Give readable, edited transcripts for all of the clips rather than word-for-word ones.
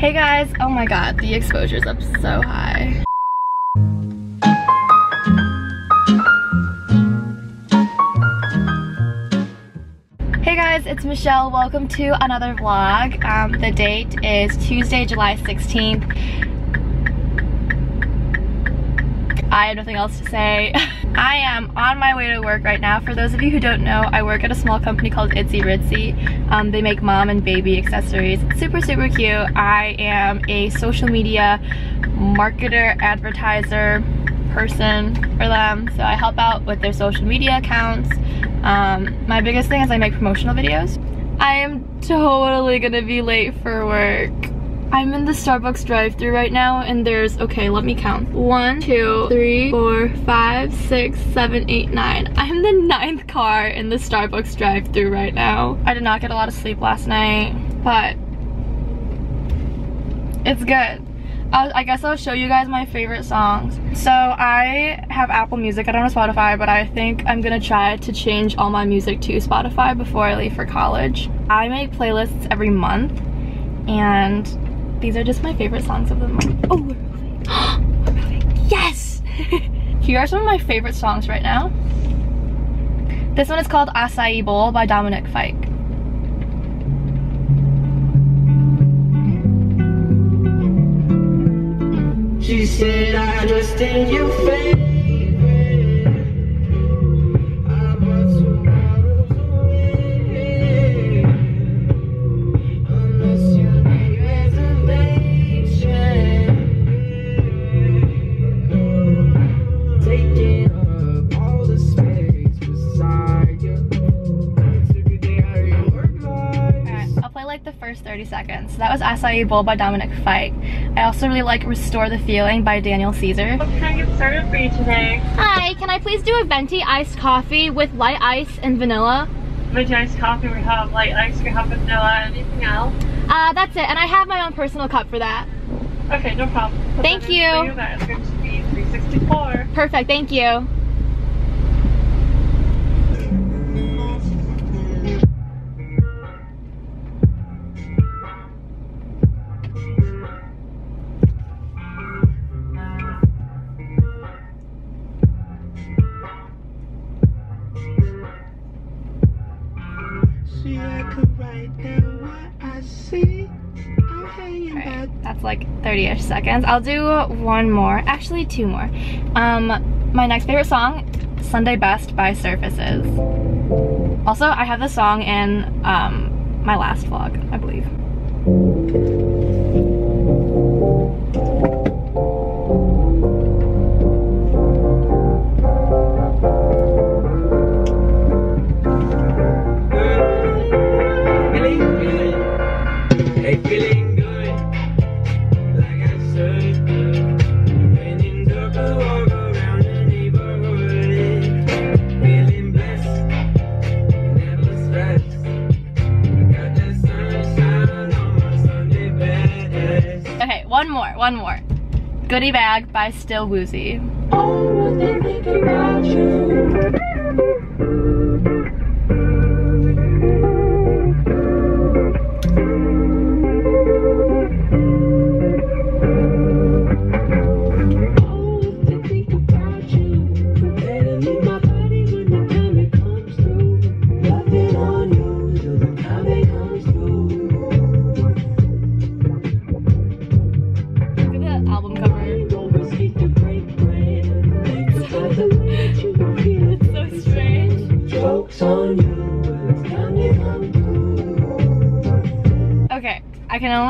Hey guys, oh my god, the exposure's up so high. Hey guys, it's Michelle. Welcome to another vlog. The date is Tuesday, July 16th. I have nothing else to say. I am on my way to work right now. For those of you who don't know, I work at a small company called Itsy Ritzy. They make mom and baby accessories. It's super, super cute. I am a social media marketer, advertiser person for them. So I help out with their social media accounts. My biggest thing is I make promotional videos. I am totally gonna be late for work. I'm in the Starbucks drive-thru right now, and there's, okay, let me count. 1, 2, 3, 4, 5, 6, 7, 8, 9. I'm the 9th car in the Starbucks drive-thru right now. I did not get a lot of sleep last night, but it's good. I guess I'll show you guys my favorite songs. So I have Apple Music. I don't have Spotify, but I think I'm gonna try to change all my music to Spotify before I leave for college. I make playlists every month, and these are just my favorite songs of the month. Oh, we're moving. We're moving. Yes! Here are some of my favorite songs right now. This one is called Acai Bowl by Dominic Fike. She said, I just think you fake. First 30 seconds. So that was Acai Bowl by Dominic Fike. I also really like Restore the Feeling by Daniel Caesar. What can I get started for you today? Hi, can I please do a venti iced coffee with light ice and vanilla? Venti iced coffee, we have light ice, we have vanilla, anything else? That's it, and I have my own personal cup for that. Okay, no problem. Thank you. That is going to be $3.64. Perfect, thank you. That's like 30-ish seconds. I'll do one more, actually two more. My next favorite song, Sunday Best by Surfaces. Also, I have this song in my last vlog, I believe. One more. Goodie Bag by Still Woozy. Oh, they think about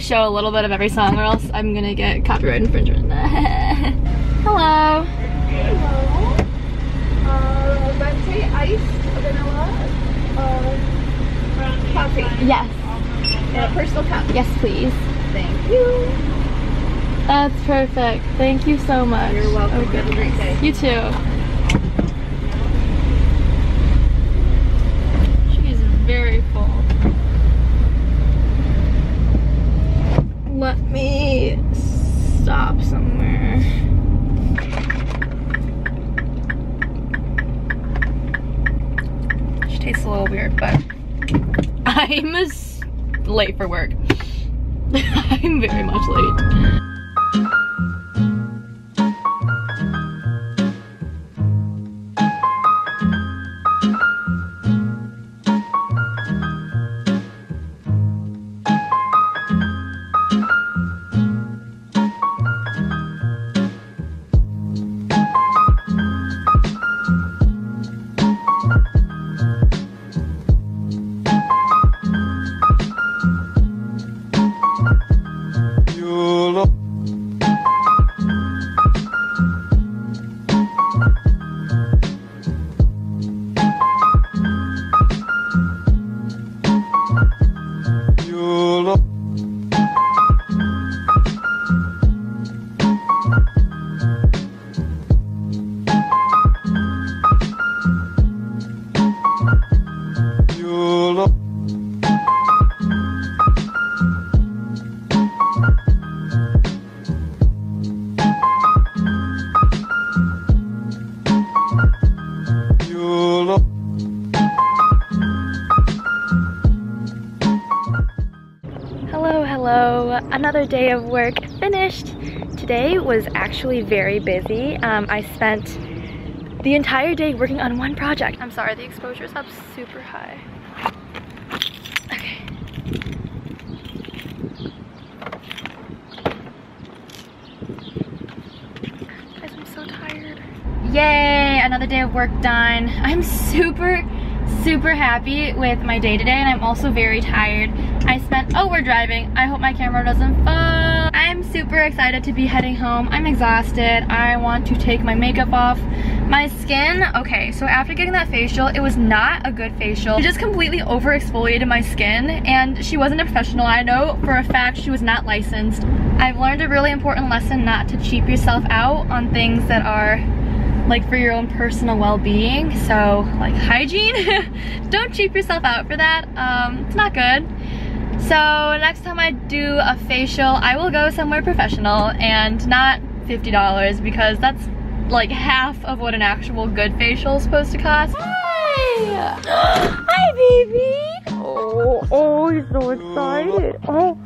show a little bit of every song or else I'm gonna get copyright infringement. Hello. Hello. Venti iced vanilla coffee. Yes. And a personal cup. Yes, please. Thank you. That's perfect. Thank you so much. You're welcome. Oh, have a great day. You too. She is very full. Let me stop somewhere. She tastes a little weird, but I'm late for work. I'm very much So another day of work finished. Today was actually very busy. I spent the entire day working on one project. I'm sorry, the exposure is up super high. Okay. Guys, I'm so tired. Yay, another day of work done. I'm super happy with my day today, and I'm also very tired. I spent, oh, we're driving. I hope my camera doesn't fall. I'm super excited to be heading home. I'm exhausted. I want to take my makeup off. My skin, okay, so after getting that facial, it was not a good facial. She just completely overexfoliated my skin, and she wasn't a professional. I know for a fact she was not licensed. I've learned a really important lesson not to cheap yourself out on things that are like for your own personal well-being, so like hygiene. Don't cheap yourself out for that. It's not good. So next time I do a facial, I will go somewhere professional and not $50, because that's like half of what an actual good facial is supposed to cost. Hi! Hi, baby! Oh, he's so excited. Oh,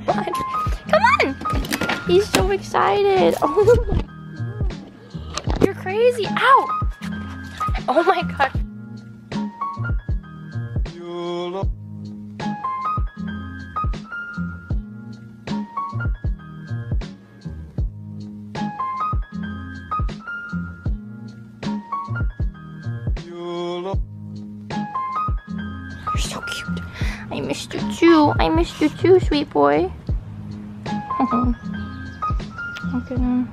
come on! He's so excited. Oh. You're crazy. Ow! Oh my god. You're so cute. I missed you too. I missed you too, sweet boy. Okay now.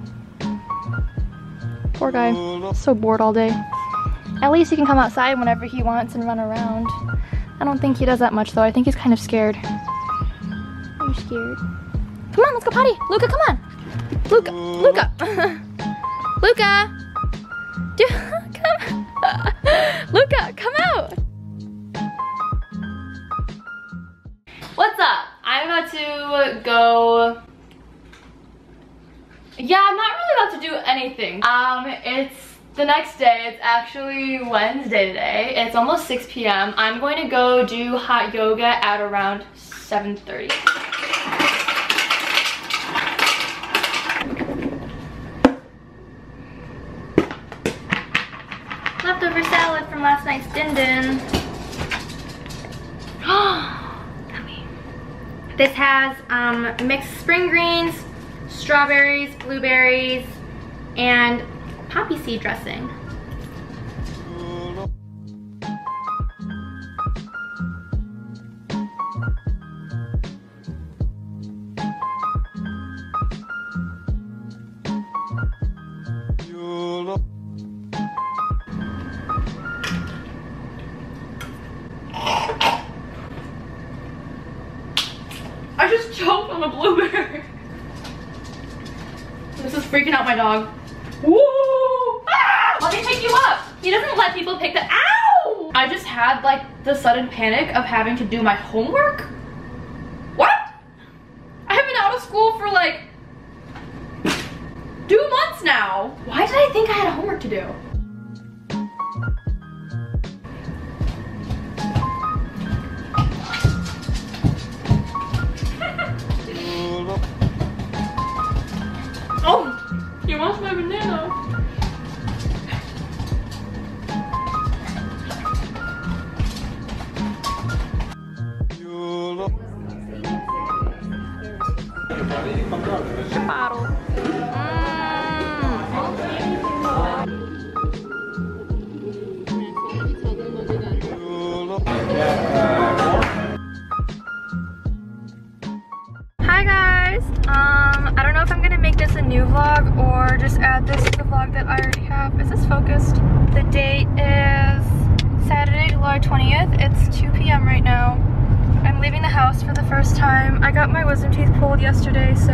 Poor guy, so bored all day. At least he can come outside whenever he wants and run around. I don't think he does that much though. I think he's kind of scared. I'm scared. Come on, let's go potty. Luca, come on. Luca, Luca. Luca. Dude, come. Luca, come out. What's up? I'm about to go. Yeah, I'm not really about to do anything. It's the next day. It's actually Wednesday today. It's almost 6 p.m. I'm going to go do hot yoga at around 7:30. Leftover salad from last night's din-din. This has mixed spring greens, strawberries, blueberries, and poppy seed dressing. I just choked on a blueberry. This is freaking out my dog. Woo! Ah! Let me pick you up. He doesn't let people pick the. Ow! I just had like the sudden panic of having to do my homework. What? I have been out of school for like 2 months now. Why did I think I had homework to do? What's my banana? Bottle. Hi guys. I don't know if I'm gonna make this a new vlog or just add this to the vlog that I already have. Is this focused? The date is Saturday, July 20th. It's 2 p.m. right now. I'm leaving the house for the first time. I got my wisdom teeth pulled yesterday, so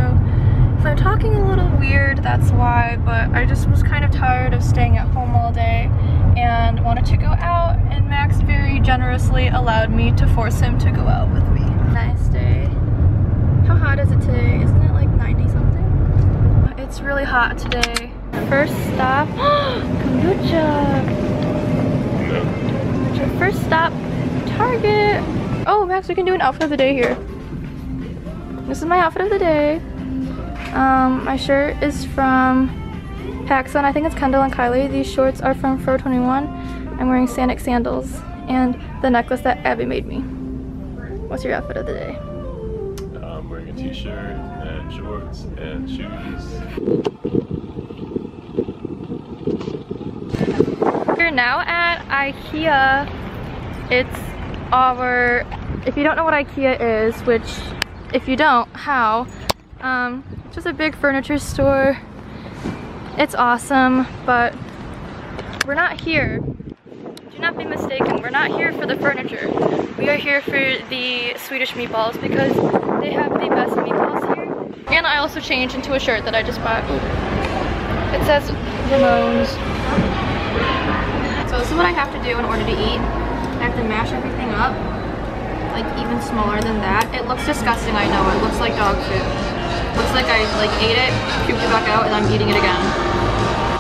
if I'm talking a little weird, that's why, but I just was kind of tired of staying at home all day and wanted to go out, and Max very generously allowed me to force him to go out with me. Nice day. How hot is it today? Isn't it like 90 something? It's really hot today. First stop, kombucha. First stop, Target. Oh, Max, we can do an outfit of the day here. This is my outfit of the day. My shirt is from Pacsun. I think it's Kendall and Kylie. These shorts are from Forever 21. I'm wearing Sanic sandals and the necklace that Abby made me. What's your outfit of the day? I'm wearing a t-shirt and shorts and shoes. We're now at IKEA. It's our, if you don't know what IKEA is, which if you don't, how? It's just a big furniture store. It's awesome, but we're not here. Do not be mistaken, we're not here for the furniture. We are here for the Swedish meatballs because they have the best meatballs here. And I also changed into a shirt that I just bought. It says Ramones. So this is what I have to do in order to eat. I have to mash everything up, like even smaller than that. It looks disgusting, I know. It looks like dog food. Looks like I ate it, puked it back out, and I'm eating it again.